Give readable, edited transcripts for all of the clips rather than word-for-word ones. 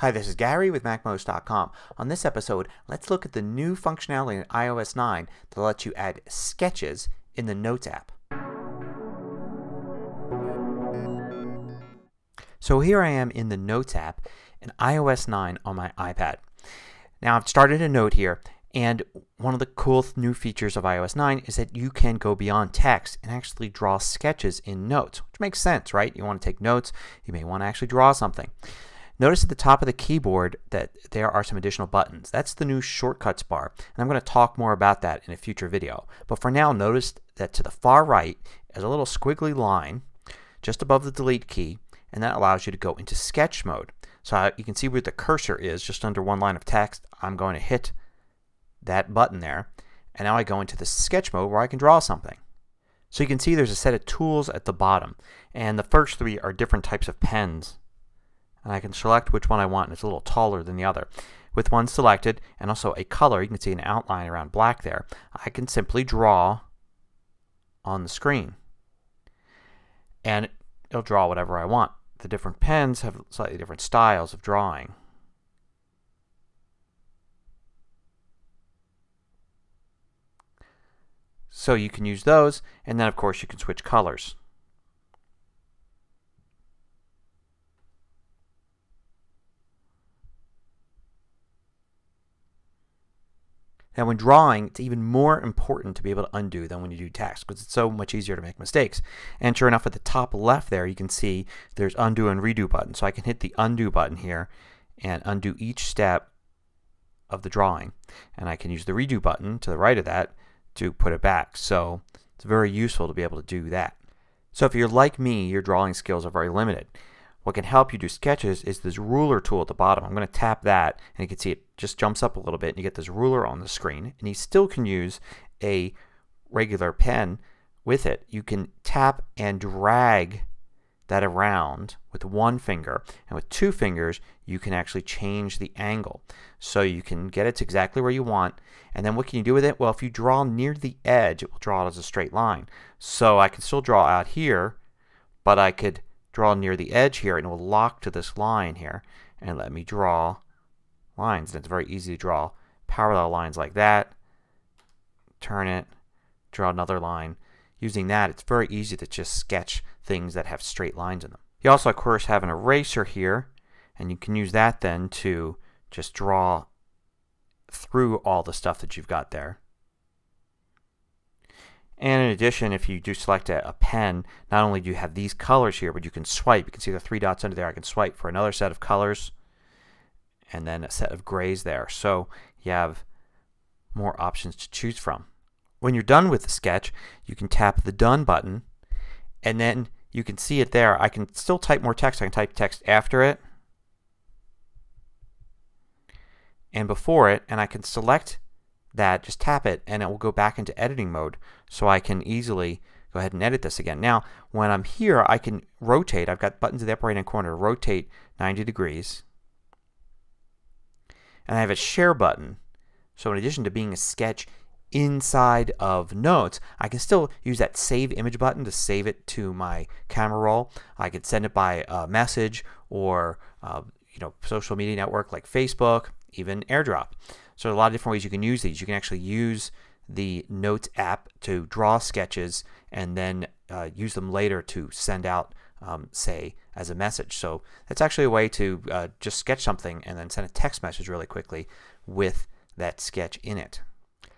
Hi, this is Gary with MacMost.com. On this episode let's look at the new functionality in iOS 9 that lets you add sketches in the Notes app. So here I am in the Notes app in iOS 9 on my iPad. Now I've started a note here, and one of the cool new features of iOS 9 is that you can go beyond text and actually draw sketches in Notes, which makes sense, right? You want to take notes, you may want to actually draw something. Notice at the top of the keyboard that there are some additional buttons. That's the new shortcuts bar, and I'm going to talk more about that in a future video. But for now, notice that to the far right is a little squiggly line just above the delete key, and that allows you to go into sketch mode. So you can see where the cursor is just under one line of text. I'm going to hit that button there, and now I go into the sketch mode where I can draw something. So you can see there's a set of tools at the bottom, and the first three are different types of pens. And I can select which one I want, and it's a little taller than the other. With one selected and also a color, you can see an outline around black there, I can simply draw on the screen and it'll draw whatever I want. The different pens have slightly different styles of drawing. So you can use those, and then of course you can switch colors. Now when drawing, it's even more important to be able to undo than when you do text, because it's so much easier to make mistakes. And sure enough, at the top left there you can see there's undo and redo buttons. So I can hit the undo button here and undo each step of the drawing. And I can use the redo button to the right of that to put it back. So it's very useful to be able to do that. So if you're like me, your drawing skills are very limited. What can help you do sketches is this ruler tool at the bottom. I'm going to tap that, and you can see it just jumps up a little bit and you get this ruler on the screen. And you still can use a regular pen with it. You can tap and drag that around with one finger, and with two fingers you can actually change the angle. So you can get it to exactly where you want, and then what can you do with it? Well, if you draw near the edge it will draw it as a straight line. So I can still draw out here, but I could draw near the edge here and it will lock to this line here and let me draw lines. And it's very easy to draw parallel lines like that. Turn it, draw another line. Using that, it's very easy to just sketch things that have straight lines in them. You also of course have an eraser here, and you can use that then to just draw through all the stuff that you've got there. And in addition, if you do select a pen, not only do you have these colors here, but you can swipe. You can see the three dots under there. I can swipe for another set of colors and then a set of grays there. So you have more options to choose from. When you're done with the sketch, you can tap the Done button, and then you can see it there. I can still type more text. I can type text after it and before it, and I can select that, just tap it, and it will go back into editing mode, so I can easily go ahead and edit this again. Now when I'm here I can rotate. I've got buttons in the upper right hand corner to rotate 90 degrees, and I have a share button. So in addition to being a sketch inside of Notes, I can still use that save image button to save it to my Camera Roll. I can send it by message or you know, social media network like Facebook, even AirDrop. So a lot of different ways you can use these. You can actually use the Notes app to draw sketches and then use them later to send out, say, as a message. So that's actually a way to just sketch something and then send a text message really quickly with that sketch in it.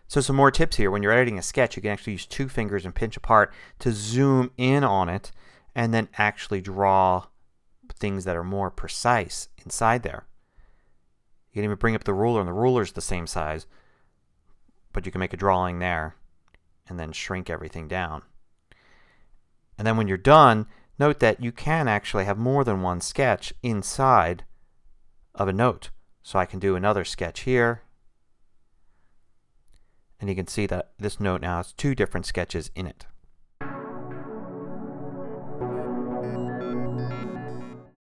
So some more tips here. When you're editing a sketch, you can actually use two fingers and pinch apart to zoom in on it and then actually draw things that are more precise inside there. You can even bring up the ruler, and the ruler is the same size, but you can make a drawing there and then shrink everything down. And then when you're done, note that you can actually have more than one sketch inside of a note. So I can do another sketch here, and you can see that this note now has two different sketches in it.